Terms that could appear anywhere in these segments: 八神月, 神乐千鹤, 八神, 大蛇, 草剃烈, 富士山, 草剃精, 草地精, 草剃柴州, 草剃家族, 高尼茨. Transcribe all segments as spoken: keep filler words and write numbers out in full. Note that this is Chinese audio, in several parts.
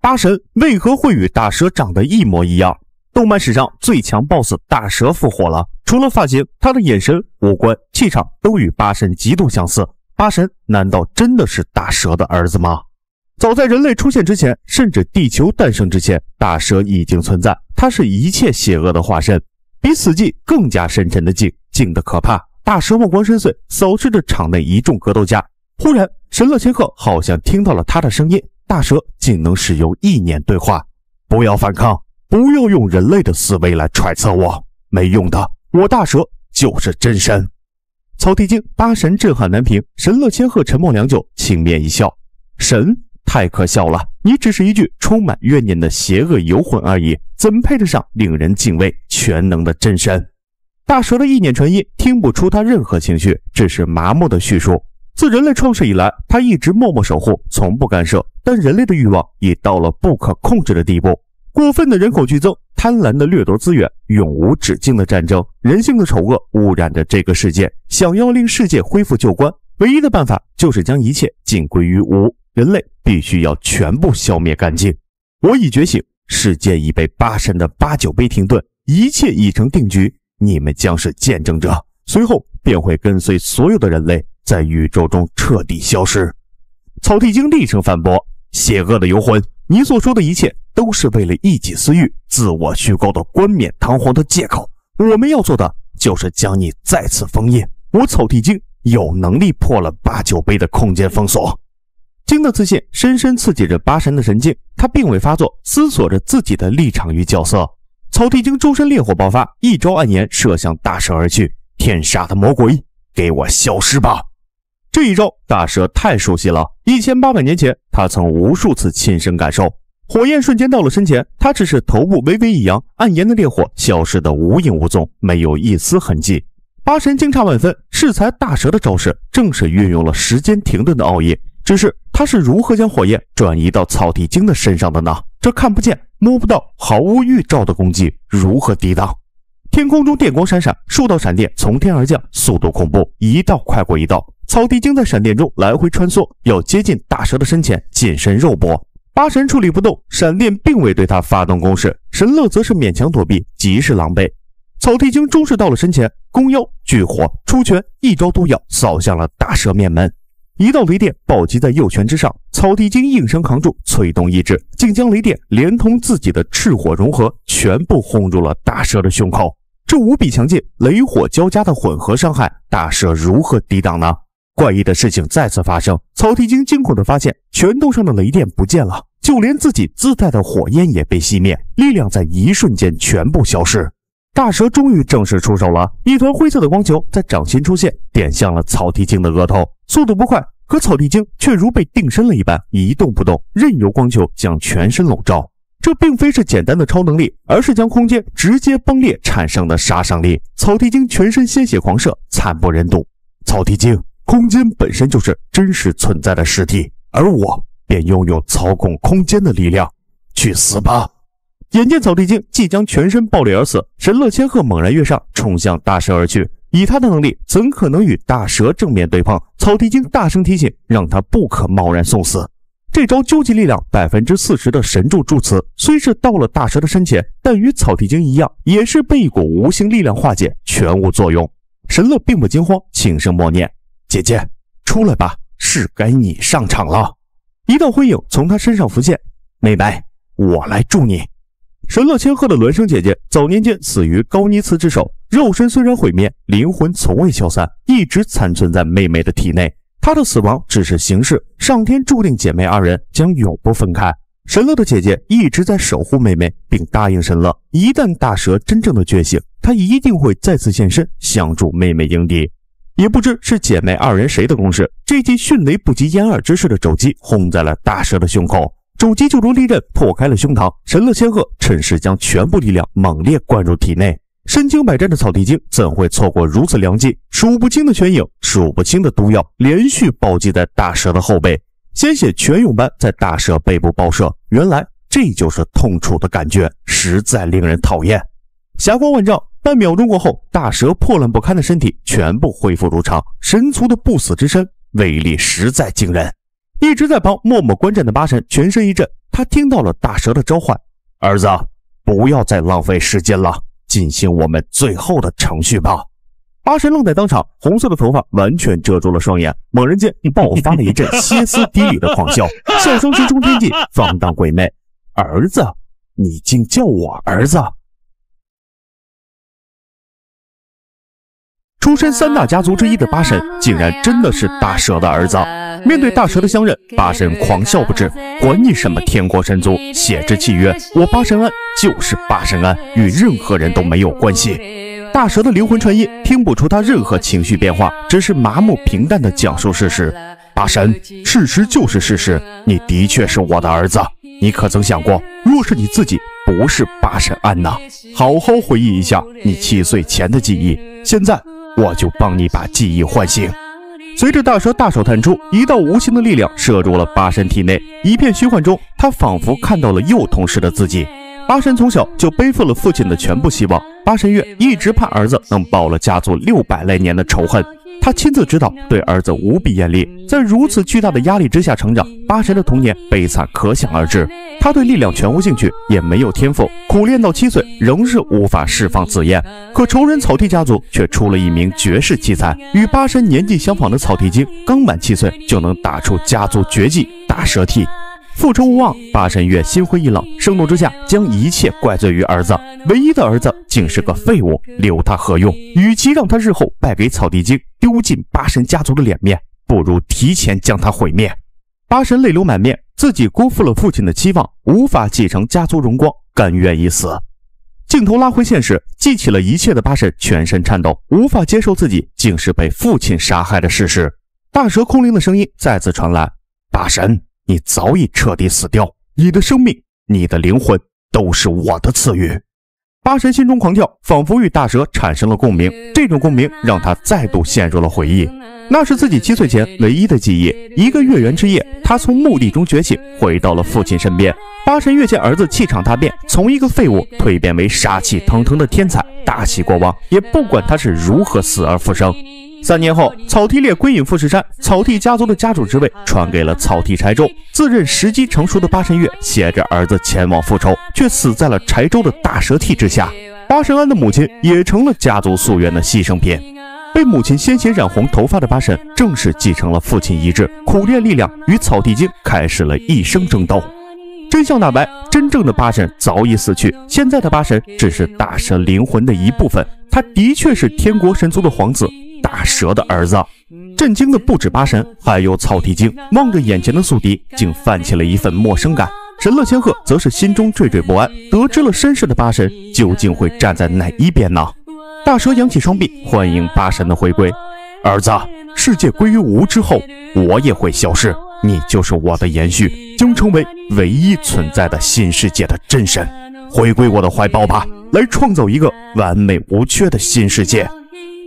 八神为何会与大蛇长得一模一样？动漫史上最强 B O S S 大蛇复活了，除了发型，他的眼神、五官、气场都与八神极度相似。八神难道真的是大蛇的儿子吗？早在人类出现之前，甚至地球诞生之前，大蛇已经存在，它是一切邪恶的化身。比死寂更加深沉的寂，静得可怕。大蛇目光深邃，扫视着场内一众格斗家。忽然，神乐千鹤好像听到了他的声音。大蛇仅能使用意念对话，不要反抗，不要用人类的思维来揣测我，没用的，我大蛇就是真神。草地精八神震撼难平，神乐千鹤沉默良久，轻蔑一笑：“神太可笑了，你只是一具充满怨念的邪恶游魂而已，怎配得上令人敬畏全能的真神？”大蛇的意念传音，听不出他任何情绪，只是麻木的叙述。自人类创世以来，他一直默默守护，从不干涉，但人类的欲望已到了不可控制的地步。过分的人口剧增，贪婪的掠夺资源，永无止境的战争，人性的丑恶污染着这个世界。想要令世界恢复旧观，唯一的办法就是将一切尽归于无，人类必须要全部消灭干净。我已觉醒，世界已被八神的八九杯停顿，一切已成定局，你们将是见证者，随后便会跟随所有的人类在宇宙中彻底消失。草地精厉声反驳：“邪恶的游魂，你所说的一切都是为了一己私欲、自我虚构的冠冕堂皇的借口。我们要做的就是将你再次封印。我草地精有能力破了八九杯的空间封锁。”精的自信深深刺激着八神的神经，他并未发作，思索着自己的立场与角色。草地精周身烈火爆发，一招暗炎射向大蛇而去。天杀的魔鬼，给我消失吧！这一招大蛇太熟悉了， 一千八百 年前他曾无数次亲身感受。火焰瞬间到了身前，他只是头部微微一扬，暗炎的烈火消失得无影无踪，没有一丝痕迹。八神惊诧万分，适才大蛇的招式正是运用了时间停顿的奥义，只是他是如何将火焰转移到草地精的身上的呢？这看不见摸不到毫无预兆的攻击如何抵挡？天空中电光闪闪，数道闪电从天而降，速度恐怖，一道快过一道。草地精在闪电中来回穿梭，要接近大蛇的身前，近身肉搏。八神处理不动，闪电并未对他发动攻势，神乐则是勉强躲避，极是狼狈。草地精终是到了身前，弓腰巨火出拳，一招毒药扫向了大蛇面门，一道雷电暴击在右拳之上，草地精硬生扛住，催动意志，竟将雷电连同自己的赤火融合，全部轰入了大蛇的胸口。这无比强劲，雷火交加的混合伤害，大蛇如何抵挡呢？怪异的事情再次发生，草地精惊恐地发现拳头上的雷电不见了，就连自己自带的火焰也被熄灭，力量在一瞬间全部消失。大蛇终于正式出手了，一团灰色的光球在掌心出现，点向了草地精的额头，速度不快，可草地精却如被定身了一般，一动不动，任由光球将全身笼罩。这并非是简单的超能力，而是将空间直接崩裂产生的杀伤力。草地精全身鲜血狂射，惨不忍睹。草地精空间本身就是真实存在的实体，而我便拥有操控空间的力量。去死吧！眼见草地精即将全身爆裂而死，神乐千鹤猛然跃上，冲向大蛇而去。以他的能力，怎可能与大蛇正面对碰？草地精大声提醒，让他不可贸然送死。这招究极力量 百分之四十 的神助助词，虽是到了大蛇的身前，但与草地精一样，也是被一股无形力量化解，全无作用。神乐并不惊慌，轻声默念：“姐姐，出来吧，是该你上场了。”一道灰影从他身上浮现，妹妹，我来助你。神乐千鹤的孪生姐姐早年间死于高尼茨之手，肉身虽然毁灭，灵魂从未消散，一直残存在妹妹的体内。她的死亡只是形式，上天注定姐妹二人将永不分开。神乐的姐姐一直在守护妹妹，并答应神乐，一旦大蛇真正的觉醒，她一定会再次现身，相助妹妹迎敌。也不知是姐妹二人谁的攻势，这记迅雷不及掩耳之势的肘击轰在了大蛇的胸口，肘击就如利刃破开了胸膛，神乐千鹤趁势将全部力量猛烈灌入体内。身经百战的草地精怎会错过如此良机？数不清的拳影，数不清的毒药连续暴击在大蛇的后背，鲜血泉涌般在大蛇背部爆射。原来这就是痛楚的感觉，实在令人讨厌。霞光万丈，半秒钟过后，大蛇破烂不堪的身体全部恢复如常，神族的不死之身威力实在惊人。一直在旁默默观战的八神全身一震，他听到了大蛇的召唤：“儿子，不要再浪费时间了，进行我们最后的程序吧。”八神愣在当场，红色的头发完全遮住了双眼，猛然间爆发了一阵歇斯底里的狂笑，笑声直冲天际，放荡鬼魅。儿子，你竟叫我儿子！出身三大家族之一的八神，竟然真的是大蛇的儿子。面对大蛇的相认，八神狂笑不止。管你什么天国神族，血之契约，我八神庵就是八神庵，与任何人都没有关系。大蛇的灵魂传音听不出他任何情绪变化，只是麻木平淡地讲述事实。八神，事实就是事实，你的确是我的儿子。你可曾想过，若是你自己不是八神庵呢？好好回忆一下你七岁前的记忆，现在我就帮你把记忆唤醒。随着大蛇大手探出，一道无形的力量射入了八神体内，一片虚幻中，他仿佛看到了幼童时的自己。八神从小就背负了父亲的全部希望，八神月一直盼儿子能报了家族六百来年的仇恨，他亲自指导，对儿子无比严厉。在如此巨大的压力之下成长，八神的童年悲惨可想而知。他对力量全无兴趣，也没有天赋，苦练到七岁仍是无法释放紫焰。可仇人草剃家族却出了一名绝世奇才，与八神年纪相仿的草剃精刚满七岁就能打出家族绝技大蛇剃。复仇无望，八神月心灰意冷，盛怒之下将一切怪罪于儿子，唯一的儿子竟是个废物，留他何用？与其让他日后败给草地精，丢尽八神家族的脸面，不如提前将他毁灭。八神泪流满面，自己辜负了父亲的期望，无法继承家族荣光，甘愿一死。镜头拉回现实，记起了一切的八神全身颤抖，无法接受自己竟是被父亲杀害的事实。大蛇空灵的声音再次传来：“八神，你早已彻底死掉，你的生命，你的灵魂都是我的赐予。”八神心中狂跳，仿佛与大蛇产生了共鸣，这种共鸣让他再度陷入了回忆。那是自己七岁前唯一的记忆，一个月圆之夜，他从墓地中觉醒，回到了父亲身边。八神月见儿子气场大变，从一个废物蜕变为杀气腾腾的天才，大喜过望，也不管他是如何死而复生。三年后，草剃烈归隐富士山，草剃家族的家主之位传给了草剃柴州。自认时机成熟的八神月携着儿子前往复仇，却死在了柴州的大蛇剃之下。八神庵的母亲也成了家族夙愿的牺牲品。被母亲鲜血染红头发的八神，正式继承了父亲遗志，苦练力量，与草剃精开始了一生争斗。真相大白，真正的八神早已死去，现在的八神只是大蛇灵魂的一部分，他的确是天国神族的皇子，大蛇的儿子。震惊的不止八神，还有草剃精。望着眼前的宿敌，竟泛起了一份陌生感。神乐千鹤则是心中惴惴不安，得知了身世的八神究竟会站在哪一边呢？大蛇扬起双臂，欢迎八神的回归。儿子，世界归于无之后，我也会消失，你就是我的延续，将成为唯一存在的新世界的真神。回归我的怀抱吧，来创造一个完美无缺的新世界。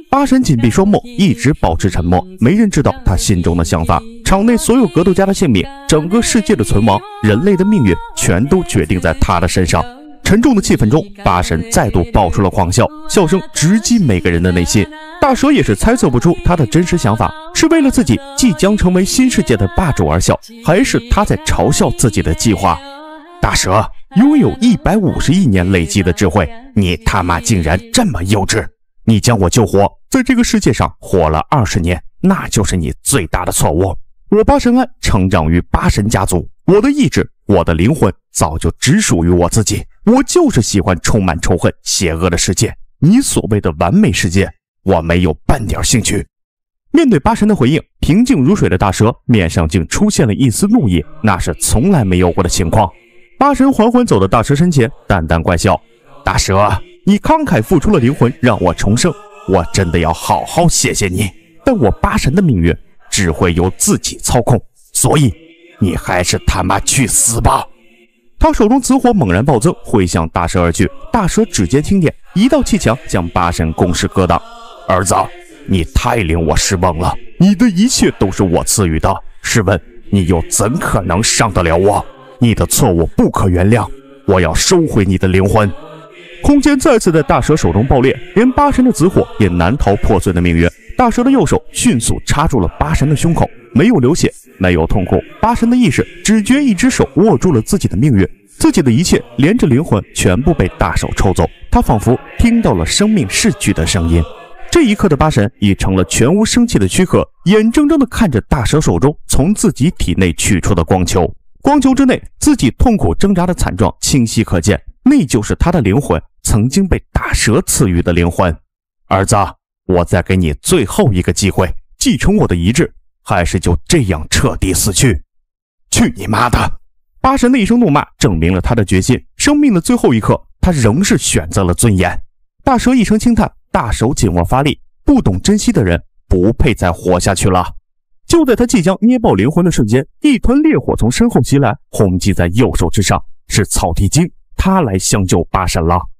八神紧闭双目，一直保持沉默，没人知道他心中的想法。场内所有格斗家的性命，整个世界的存亡，人类的命运，全都决定在他的身上。沉重的气氛中，八神再度爆出了狂笑，笑声直击每个人的内心。大蛇也是猜测不出他的真实想法，是为了自己即将成为新世界的霸主而笑，还是他在嘲笑自己的计划？大蛇拥有一百五十亿年累积的智慧，你他妈竟然这么幼稚！你将我救活，在这个世界上活了二十年，那就是你最大的错误。我八神庵成长于八神家族，我的意志，我的灵魂早就只属于我自己，我就是喜欢充满仇恨邪恶的世界，你所谓的完美世界我没有半点兴趣。面对八神的回应，平静如水的大蛇面上竟出现了一丝怒意，那是从来没有过的情况。八神缓缓走到大蛇身前，淡淡怪笑：大蛇，你慷慨付出了灵魂让我重生，我真的要好好谢谢你，但我八神的命运只会由自己操控，所以你还是他妈去死吧。他手中紫火猛然暴增，挥向大蛇而去。大蛇指尖轻点，一道气墙将八神攻势割挡。儿子，你太令我失望了，你的一切都是我赐予的，试问你又怎可能伤得了我？你的错误不可原谅，我要收回你的灵魂。空间再次在大蛇手中爆裂，连八神的紫火也难逃破碎的命运。大蛇的右手迅速插入了八神的胸口，没有流血，没有痛苦。八神的意识只觉一只手握住了自己的命运，自己的一切连着灵魂全部被大手抽走。他仿佛听到了生命逝去的声音。这一刻的八神已成了全无生气的躯壳，眼睁睁地看着大蛇手中从自己体内取出的光球。光球之内，自己痛苦挣扎的惨状清晰可见，那就是他的灵魂，曾经被大蛇赐予的灵魂。儿子，我再给你最后一个机会，继承我的遗志，还是就这样彻底死去？去你妈的！八神的一声怒骂证明了他的决心，生命的最后一刻，他仍是选择了尊严。大蛇一声轻叹，大手紧握发力，不懂珍惜的人不配再活下去了。就在他即将捏爆灵魂的瞬间，一团烈火从身后袭来，轰击在右手之上，是草剃精，他来相救八神了。